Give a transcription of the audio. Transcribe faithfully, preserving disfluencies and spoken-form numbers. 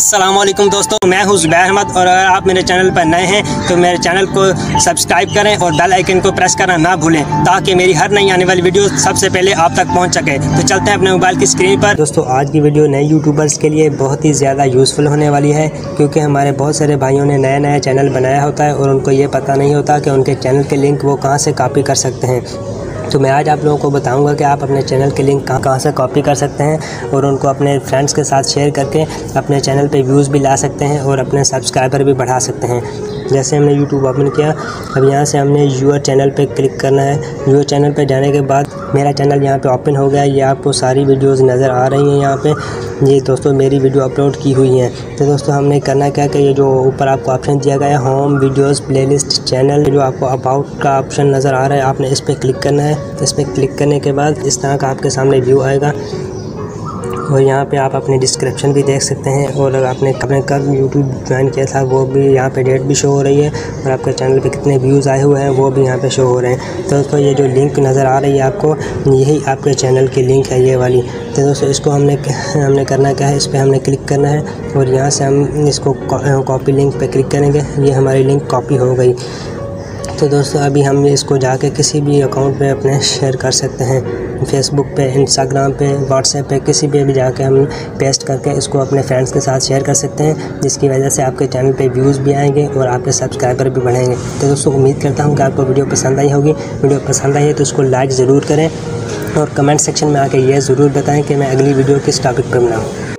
अस्सलाम वालेकुम दोस्तों, मैं हूँ ज़ुबैर अहमद और अगर आप मेरे चैनल पर नए हैं तो मेरे चैनल को सब्सक्राइब करें और बेल आइकन को प्रेस करना ना भूलें ताकि मेरी हर नई आने वाली वीडियो सबसे पहले आप तक पहुँच सके। तो चलते हैं अपने मोबाइल की स्क्रीन पर। दोस्तों, आज की वीडियो नए यूट्यूबर्स के लिए बहुत ही ज़्यादा यूज़फुल होने वाली है क्योंकि हमारे बहुत सारे भाइयों ने नया नया चैनल बनाया होता है और उनको ये पता नहीं होता कि उनके चैनल के लिंक वो कहाँ से कॉपी कर सकते हैं। तो मैं आज आप लोगों को बताऊंगा कि आप अपने चैनल के लिंक कहां कहां से कॉपी कर सकते हैं और उनको अपने फ्रेंड्स के साथ शेयर करके अपने चैनल पे व्यूज़ भी ला सकते हैं और अपने सब्सक्राइबर भी बढ़ा सकते हैं। जैसे हमने यूट्यूब ओपन किया, अब यहां से हमने यूअर चैनल पे क्लिक करना है। यूअर चैनल पे जाने के बाद मेरा चैनल यहाँ पे ओपन हो गया। ये आपको सारी वीडियोस नज़र आ रही हैं यहाँ पे। ये दोस्तों मेरी वीडियो अपलोड की हुई हैं। तो दोस्तों हमने करना क्या कि ये जो ऊपर आपको ऑप्शन दिया गया है होम, वीडियोस, प्लेलिस्ट, चैनल, जो आपको अबाउट का ऑप्शन नज़र आ रहा है, आपने इस पर क्लिक करना है। तो इस पर क्लिक करने के बाद इस तरह का आपके सामने व्यू आएगा और यहाँ पे आप अपने डिस्क्रिप्शन भी देख सकते हैं और आपने कब कब यूट्यूब ज्वाइन किया था वो भी यहाँ पे डेट भी शो हो रही है और आपके चैनल पे कितने व्यूज़ आए हुए हैं वो भी यहाँ पे शो हो रहे हैं। तो दोस्तों ये जो लिंक नज़र आ रही है आपको, यही आपके चैनल की लिंक है ये वाली। तो दोस्तों इसको हमने हमने करना क्या है, इस पर हमने क्लिक करना है और यहाँ से हम इसको कॉपी लिंक पर क्लिक करेंगे। ये हमारी लिंक कॉपी हो गई। तो दोस्तों अभी हम इसको जाके किसी भी अकाउंट पे अपने शेयर कर सकते हैं, फेसबुक पे, इंस्टाग्राम पे, व्हाट्सएप पे, किसी पे भी जाके हम पेस्ट करके इसको अपने फ्रेंड्स के साथ शेयर कर सकते हैं, जिसकी वजह से आपके चैनल पे व्यूज़ भी आएंगे और आपके सब्सक्राइबर भी बढ़ेंगे। तो दोस्तों उम्मीद करता हूँ कि आपको वीडियो पसंद आई होगी। वीडियो पसंद आई है तो उसको लाइक ज़रूर करें और कमेंट सेक्शन में आके ये ज़रूर बताएँ कि मैं अगली वीडियो किस टॉपिक पर बनाऊँ।